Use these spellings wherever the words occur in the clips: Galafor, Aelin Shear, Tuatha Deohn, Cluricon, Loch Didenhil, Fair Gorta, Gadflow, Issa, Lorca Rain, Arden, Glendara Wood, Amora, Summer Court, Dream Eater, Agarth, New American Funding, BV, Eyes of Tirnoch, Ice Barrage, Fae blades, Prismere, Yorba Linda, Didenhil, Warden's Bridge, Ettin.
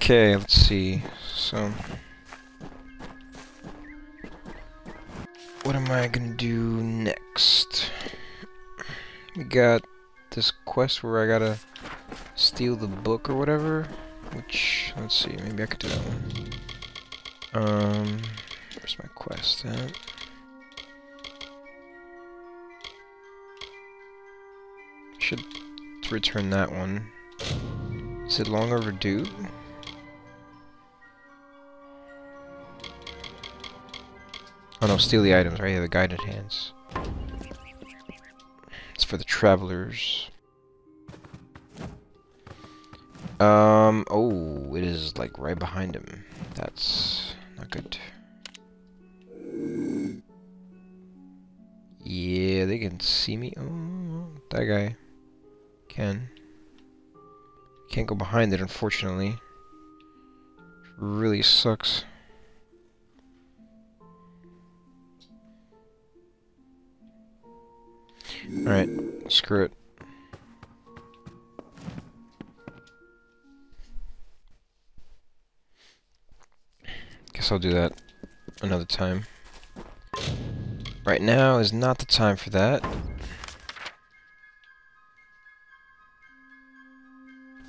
Okay, let's see. So, what am I gonna do next? We got this quest where I gotta steal the book or whatever. Which, let's see, maybe I could do that one. Where's my quest at? Should return that one. Is it long overdue? Oh no, steal the items, right? Yeah, the guided hands. It's for the travelers. Oh, it is like right behind him. That's not good. Yeah, they can see me. Oh, that guy can. Can't go behind it, unfortunately. Really sucks. Alright, screw it. Guess I'll do that another time. Right now is not the time for that.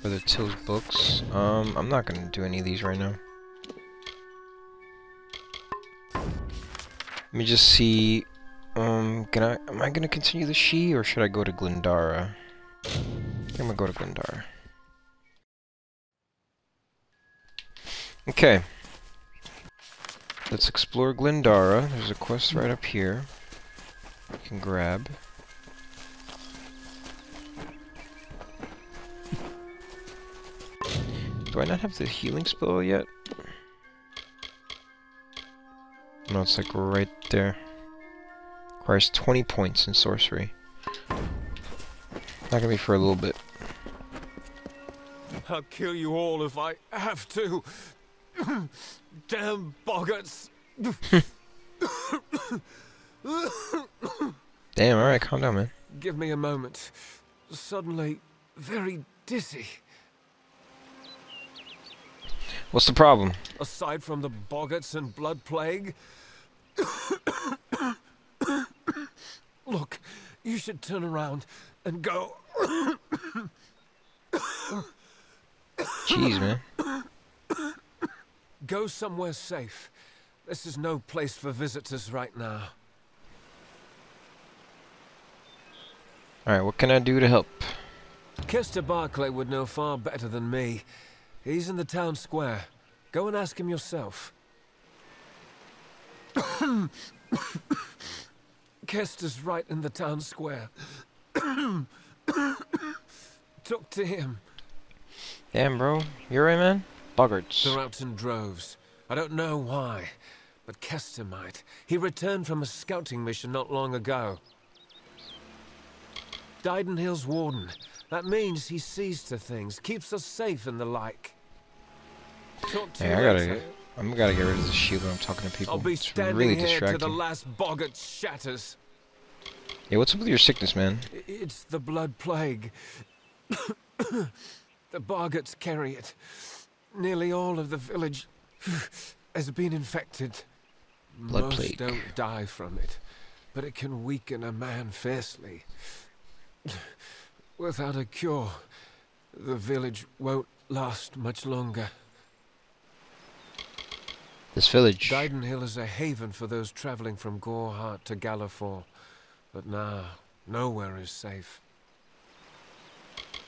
Brother Till's books. I'm not gonna do any of these right now. Let me just see. Am I gonna continue the She, or should I go to Glendara? I think I'm gonna go to Glendara. Okay. Let's explore Glendara. There's a quest right up here you can grab. Do I not have the healing spell yet? No, it's like right there. Requires 20 points in sorcery. Not gonna be for a little bit. I'll kill you all if I have to. Damn boggarts. Damn, alright, calm down, man. Give me a moment. Suddenly, very dizzy. What's the problem? Aside from the boggarts and blood plague. Look, you should turn around and go. Jeez, man. Go somewhere safe. This is no place for visitors right now. Alright, what can I do to help? Kester Barclay would know far better than me. He's in the town square. Go and ask him yourself. Kester's right in the town square. Talk to him. Damn, bro. You're right, man? Boggarts. They're out in droves. I don't know why, but Kester might. He returned from a scouting mission not long ago. Didenhil's warden. That means he sees to things, keeps us safe and the like. Talk to I'm gotta get rid of the shield when I'm talking to people. I'll be standing really here till the last boggart shatters. Yeah, what's up with your sickness, man? It's the blood plague. The boggarts carry it. Nearly all of the village has been infected. Most don't die from it, but it can weaken a man fiercely. Without a cure, the village won't last much longer. This village. Didenhil is a haven for those traveling from Gorehart to Galafor, but now nowhere is safe.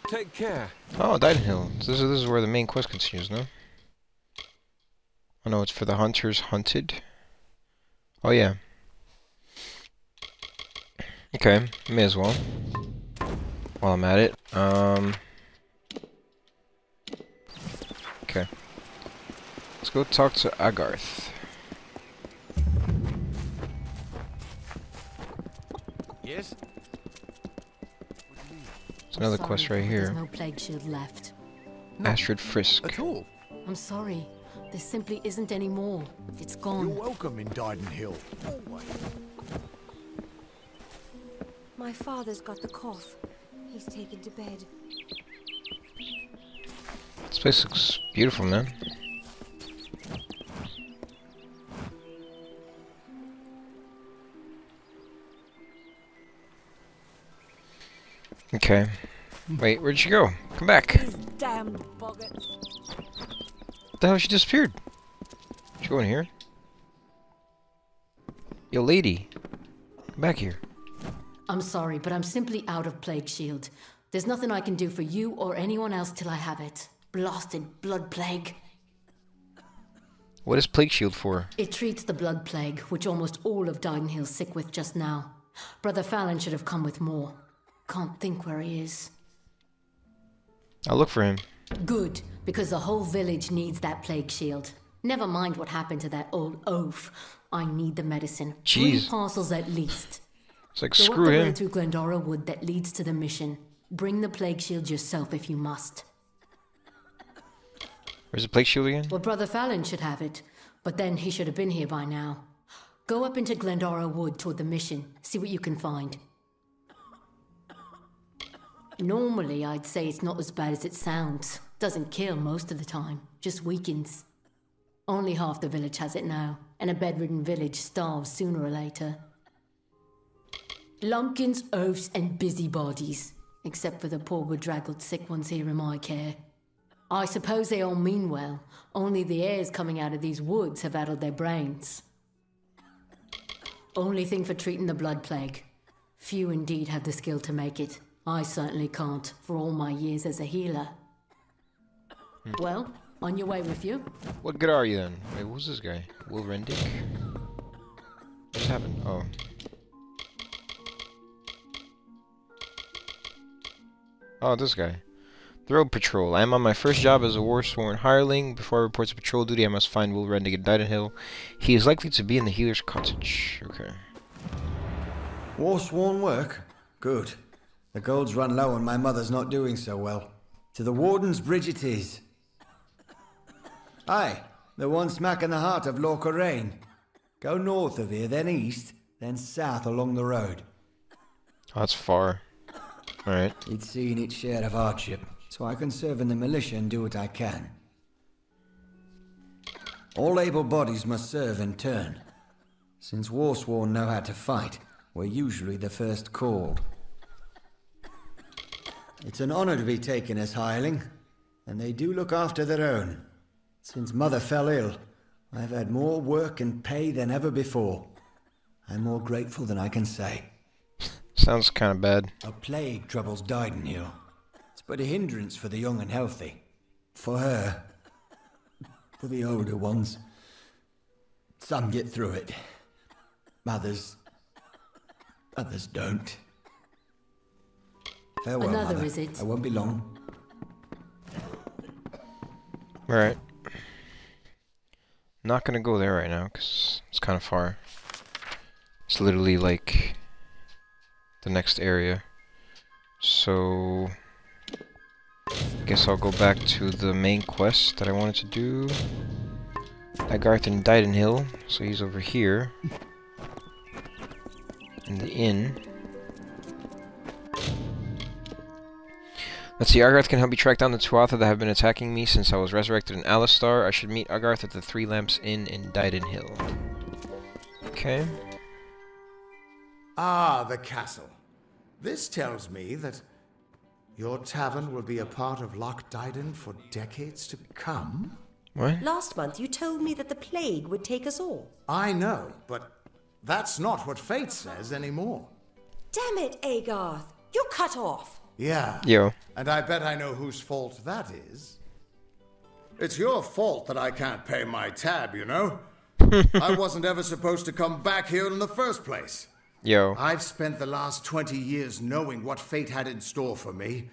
Take care. Oh, Didenhil. This is where the main quest continues, no? Oh no, it's for the hunters hunted. Oh yeah. Okay, may as well. While I'm at it, okay. Let's go talk to Agarth. Yes. It's another quest right here. There's no plague shield left. Ashford Frisk. At all. I'm sorry, there simply isn't any more. It's gone. You're welcome in Didenhil. Always. My father's got the cough. He's taken to bed. Let's place looks beautiful, man. Okay. Wait, where'd she go? Come back. Damn boggarts. The hell? She disappeared. Did she go in here? Yo, lady. Come back here. I'm sorry, but I'm simply out of plague shield. There's nothing I can do for you or anyone else till I have it. Blasted blood plague. What is plague shield for? It treats the blood plague, which almost all of Didenhil's sick with just now. Brother Fallon should have come with more. Can't think where he is. I'll look for him. Good, because the whole village needs that plague shield. Never mind what happened to that old oaf. I need the medicine. Jeez. 3 parcels at least. It's like, so screw him. Go through Glendara Wood that leads to the mission. Bring the plague shield yourself if you must. Where's the plague shield again? Well, Brother Fallon should have it, but then he should have been here by now. Go up into Glendara Wood toward the mission. See what you can find. Normally, I'd say it's not as bad as it sounds. Doesn't kill most of the time, just weakens. Only half the village has it now, and a bedridden village starves sooner or later. Lumpkins, oafs, and busybodies. Except for the poor bedraggled sick ones here in my care. I suppose they all mean well, only the airs coming out of these woods have addled their brains. Only thing for treating the blood plague. Few indeed have the skill to make it. I certainly can't, for all my years as a healer. Well, on your way with you. What good are you then? Wait, who's this guy? Will Rendick? What's happened? Oh. Oh, this guy. The road patrol. I am on my first job as a war-sworn hireling. Before I report to patrol duty, I must find Will Rendick at Didenhil. He is likely to be in the healer's cottage. Okay. War-sworn work? Good. The gold's run low and my mother's not doing so well. To the Warden's Bridge it is. Aye, the one smack in the heart of Lorca Rain. Go north of here, then east, then south along the road. Oh, that's far. Alright. It's seen its share of hardship, so I can serve in the militia and do what I can. All able bodies must serve in turn. Since war-sworn know how to fight, we're usually the first called. It's an honor to be taken as hireling, and they do look after their own. Since Mother fell ill, I've had more work and pay than ever before. I'm more grateful than I can say. Sounds kind of bad. A plague troubles Didenhil. It's but a hindrance for the young and healthy. For her. For the older ones. Some get through it. Others don't. Farewell, another mother. Is it? I won't be long. Alright. Not gonna go there right now, because it's kind of far. It's literally like the next area. So I guess I'll go back to the main quest that I wanted to do. Agarth and Didenhil. So he's over here. In the inn. Let's see, Agarth can help me track down the Tuatha that have been attacking me since I was resurrected in Alistar. I should meet Agarth at the 3 Lamps Inn in Didenhil. Okay. Ah, the castle. This tells me that your tavern will be a part of Loch Didenhil for decades to come. What? Last month you told me that the plague would take us all. I know, but that's not what Fate says anymore. Damn it, Agarth. You're cut off. Yeah. Yo. And I bet I know whose fault that is. It's your fault that I can't pay my tab, you know? I wasn't ever supposed to come back here in the first place. Yo. I've spent the last 20 years knowing what fate had in store for me.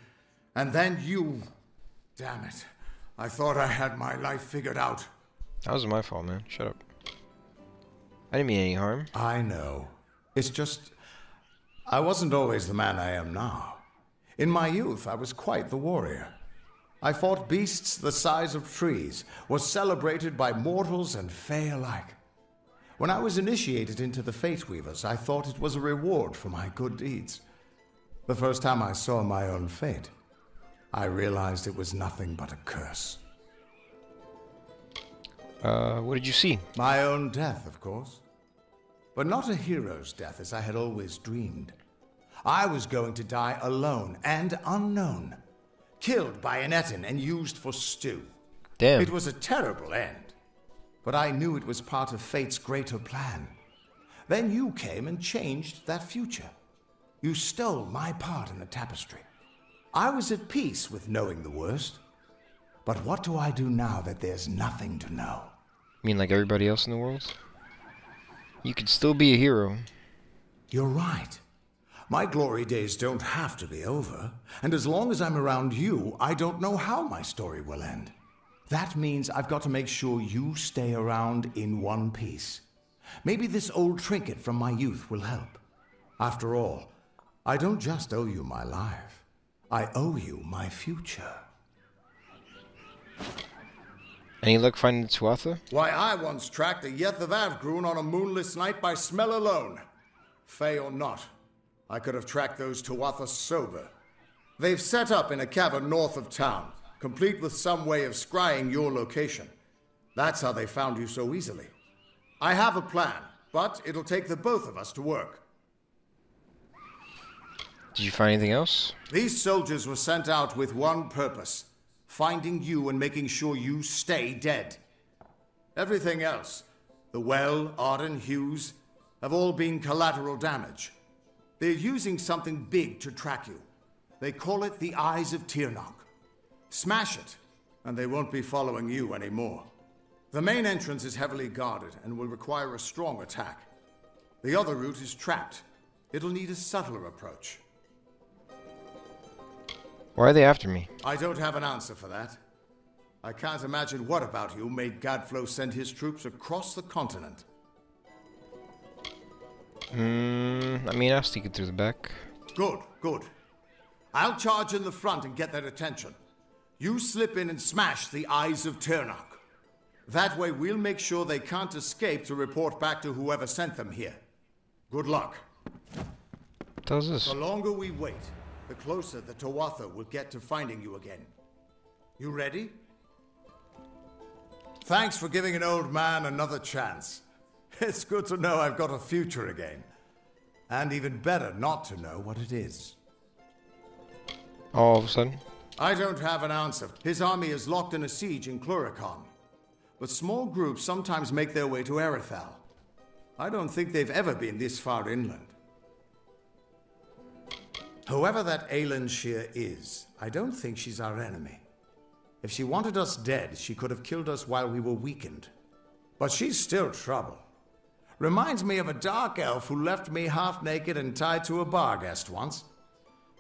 And then you... Damn it. I thought I had my life figured out. That was my fault, man. Shut up. I didn't mean any harm. I know. It's just... I wasn't always the man I am now. In my youth, I was quite the warrior. I fought beasts the size of trees, was celebrated by mortals and fae alike. When I was initiated into the Fate Weavers, I thought it was a reward for my good deeds. The first time I saw my own fate, I realized it was nothing but a curse. What did you see? My own death, of course. But not a hero's death, as I had always dreamed. I was going to die alone and unknown. Killed by an Ettin and used for stew. Damn. It was a terrible end. But I knew it was part of fate's greater plan. Then you came and changed that future. You stole my part in the tapestry. I was at peace with knowing the worst. But what do I do now that there's nothing to know? You mean like everybody else in the world? You could still be a hero. You're right. My glory days don't have to be over. And as long as I'm around you, I don't know how my story will end. That means I've got to make sure you stay around in one piece. Maybe this old trinket from my youth will help. After all, I don't just owe you my life. I owe you my future. Any luck finding Tuatha? Why, I once tracked the Yeth of Avgrun on a moonless night by smell alone. Fey or not, I could have tracked those Tuatha sober. They've set up in a cavern north of town, complete with some way of scrying your location. That's how they found you so easily. I have a plan, but it'll take the both of us to work. Did you find anything else? These soldiers were sent out with one purpose. Finding you and making sure you stay dead. Everything else, the well, Arden, Hughes, have all been collateral damage. They're using something big to track you. They call it the Eyes of Tirnoch. Smash it, and they won't be following you anymore. The main entrance is heavily guarded and will require a strong attack. The other route is trapped. It'll need a subtler approach. Why are they after me? I don't have an answer for that. I can't imagine what about you made Gadflow send his troops across the continent. I mean, I'll stick it through the back. Good, good. I'll charge in the front and get their attention. You slip in and smash the Eyes of Tirnoch. That way we'll make sure they can't escape to report back to whoever sent them here. Good luck. Does this? The longer we wait, the closer the Tuatha will get to finding you again. You ready? Thanks for giving an old man another chance. It's good to know I've got a future again. And even better not to know what it is. All of a sudden? I don't have an answer. His army is locked in a siege in Cluricon. But small groups sometimes make their way to Erathel. I don't think they've ever been this far inland. Whoever that Aelin Shear is, I don't think she's our enemy. If she wanted us dead, she could have killed us while we were weakened. But she's still trouble. Reminds me of a dark elf who left me half-naked and tied to a Bargast once.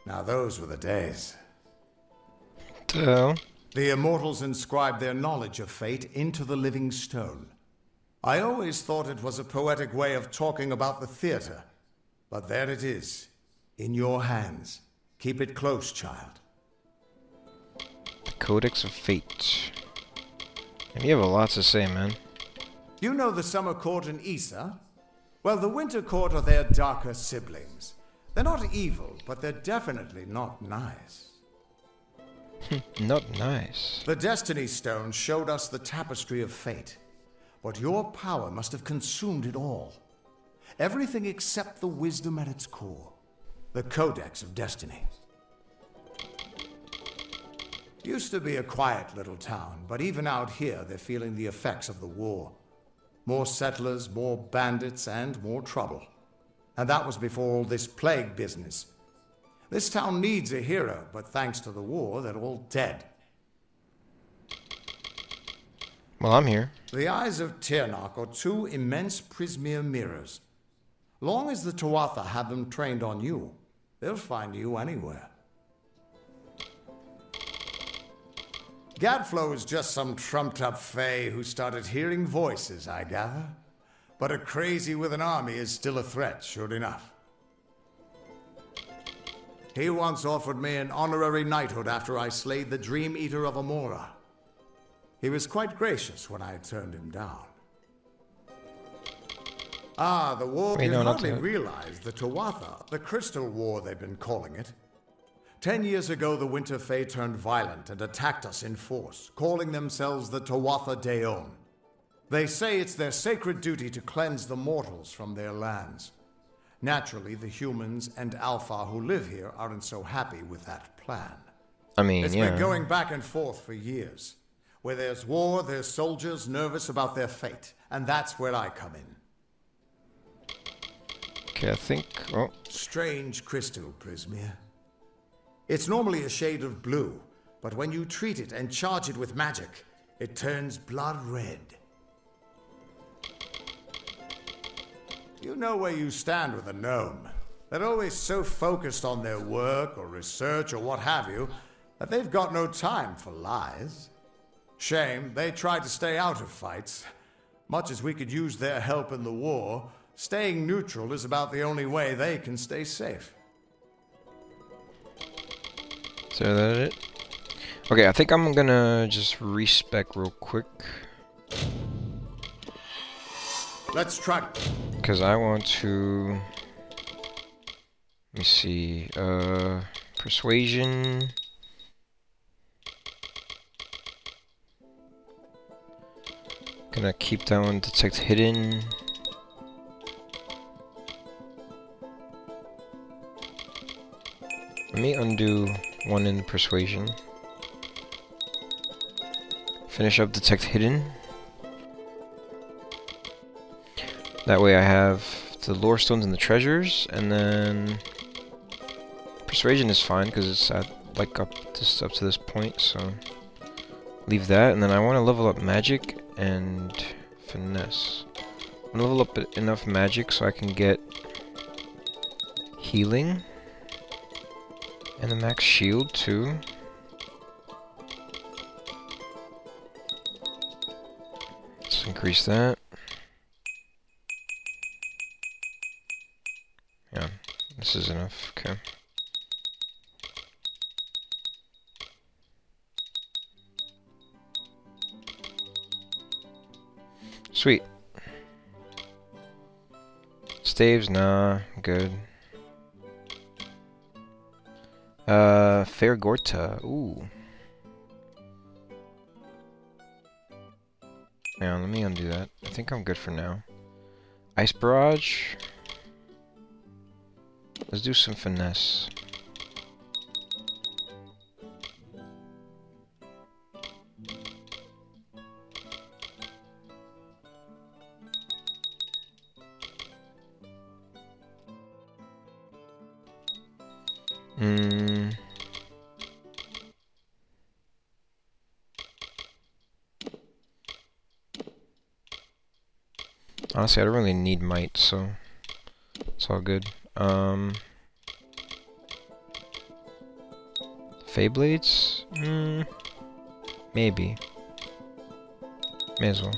Now those were the days. The Immortals inscribed their knowledge of fate into the living stone. I always thought it was a poetic way of talking about the theater. But there it is. In your hands. Keep it close, child. The Codex of Fate. And you have a lot to say, man. You know the Summer Court and Issa? Well, the Winter Court are their darker siblings. They're not evil, but they're definitely not nice. Not nice. The Destiny Stone showed us the tapestry of fate. But your power must have consumed it all. Everything except the wisdom at its core. The Codex of Destiny. Used to be a quiet little town, but even out here they're feeling the effects of the war. More settlers, more bandits, and more trouble. And that was before all this plague business. This town needs a hero, but thanks to the war, they're all dead. Well, I'm here. The Eyes of Tirnoch are two immense Prismere mirrors. Long as the Tuatha have them trained on you, they'll find you anywhere. Gadflow is just some trumped-up fae who started hearing voices, I gather. But a crazy with an army is still a threat, sure enough. He once offered me an honorary knighthood after I slayed the Dream Eater of Amora. He was quite gracious when I turned him down. Ah, the war. They hardly realized the Tuatha, the Crystal War they've been calling it. 10 years ago, the Winter Fae turned violent and attacked us in force, calling themselves the Tuatha Deohn. They say it's their sacred duty to cleanse the mortals from their lands. Naturally, the humans and Alpha who live here aren't so happy with that plan. I mean, it's been going back and forth for years. Where there's war, there's soldiers nervous about their fate, and that's where I come in. Okay, I think... Oh. Strange crystal, Prismere. It's normally a shade of blue, but when you treat it and charge it with magic, it turns blood red. You know where you stand with a gnome. They're always so focused on their work or research or what have you that they've got no time for lies. Shame, they try to stay out of fights. Much as we could use their help in the war, staying neutral is about the only way they can stay safe. So that it? Okay, I think I'm gonna just respec real quick. Let's track. Because I want to... Let me see... Persuasion... Gonna keep that one, detect hidden... Let me undo one in persuasion. Finish up detect hidden. That way I have the lore stones and the treasures, and then persuasion is fine because it's at, like up to this point, so leave that. And then I want to level up magic and finesse. I'm gonna level up enough magic so I can get healing and the max shield too. Let's increase that. This is enough, okay. Sweet. Staves, nah, good. Fair Gorta, ooh. Now, let me undo that. I think I'm good for now. Ice Barrage. Let's do some finesse. Honestly, I don't really need might, so it's all good. Fae Blades? Maybe. May as well.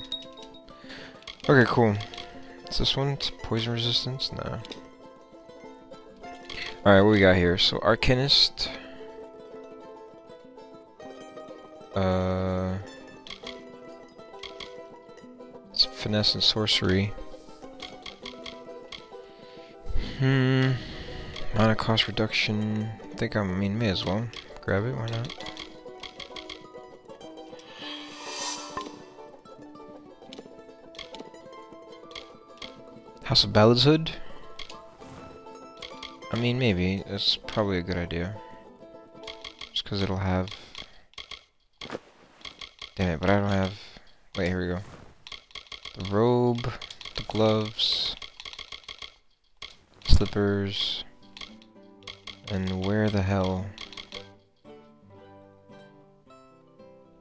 Okay, cool. Is this one poison resistance? Nah. Alright, what we got here? So, Arcanist. It's Finesse and Sorcery. Mana cost reduction. I think I mean may as well grab it. Why not? House of Ballads Hood. I mean maybe it's probably a good idea. Just because it'll have. Damn it! But I don't have. Wait, here we go. The robe, the gloves. Slippers, and where the hell?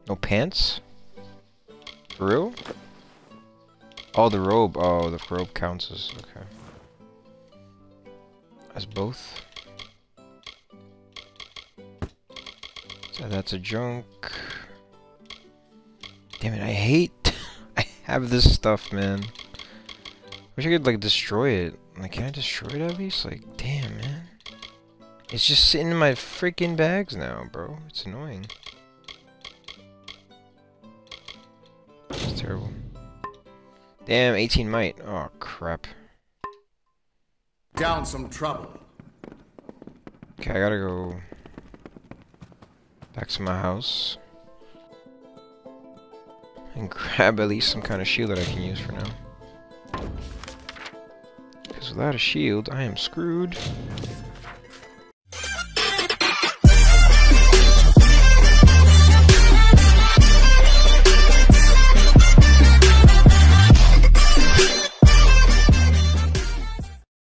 No pants? For real? Oh, the robe. Oh, the robe counts as okay. As both. So that's a junk. Damn it! I hate. I have this stuff, man. Wish I could like destroy it. Like, can I destroy it at least? Like, damn, man. It's just sitting in my freaking bags now, bro. It's annoying. It's terrible. Damn, 18 might. Oh, crap. Down some trouble. Okay, I gotta go back to my house. And grab at least some kind of shield that I can use for now. Because without a shield, I am screwed.